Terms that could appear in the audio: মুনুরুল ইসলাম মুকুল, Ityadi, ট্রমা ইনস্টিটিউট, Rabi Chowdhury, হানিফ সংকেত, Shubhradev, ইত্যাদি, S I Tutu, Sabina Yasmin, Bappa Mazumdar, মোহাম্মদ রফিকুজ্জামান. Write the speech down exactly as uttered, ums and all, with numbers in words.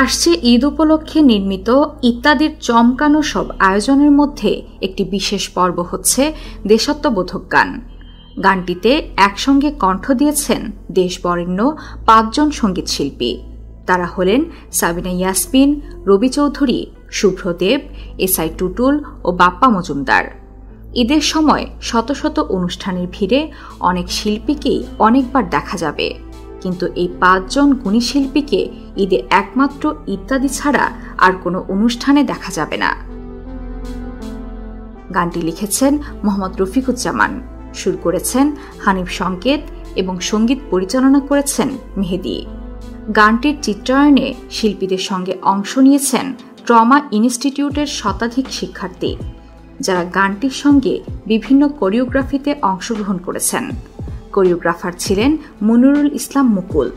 আসছে ঈদ উপলক্ষে নির্মিত ইত্যাদির চমকানো সব আয়োজনের মধ্যে একটি বিশেষ পর্ব হচ্ছে দেশাত্মবোধক গান। গানটিতে একসঙ্গে কণ্ঠ দিয়েছেন দেশবরেণ্য পাঁচজন সঙ্গীতশিল্পী। তারা হলেন সাবিনা ইয়াসমিন, রবি চৌধুরী, শুভ্রদেব, এস আই টুটুল ও বাপ্পা মজুমদার। ঈদের সময় শত শত অনুষ্ঠানের ভিড়ে অনেক শিল্পীকেই অনেকবার দেখা যাবে, কিন্তু এই পাঁচজন গুণী শিল্পীকে ঈদে একমাত্র ইত্যাদি ছাড়া আর কোনো অনুষ্ঠানে দেখা যাবে না। গানটি লিখেছেন মোহাম্মদ রফিকুজ্জামান, সুর করেছেন হানিফ সংকেত এবং সঙ্গীত পরিচালনা করেছেন মেহেদি। গানটির চিত্রায়নে শিল্পীদের সঙ্গে অংশ নিয়েছেন ট্রমা ইনস্টিটিউটের শতাধিক শিক্ষার্থী, যারা গানটির সঙ্গে বিভিন্ন কোরিওগ্রাফিতে অংশগ্রহণ করেছেন। কোরিওগ্রাফার ছিলেন মুনুরুল ইসলাম মুকুল।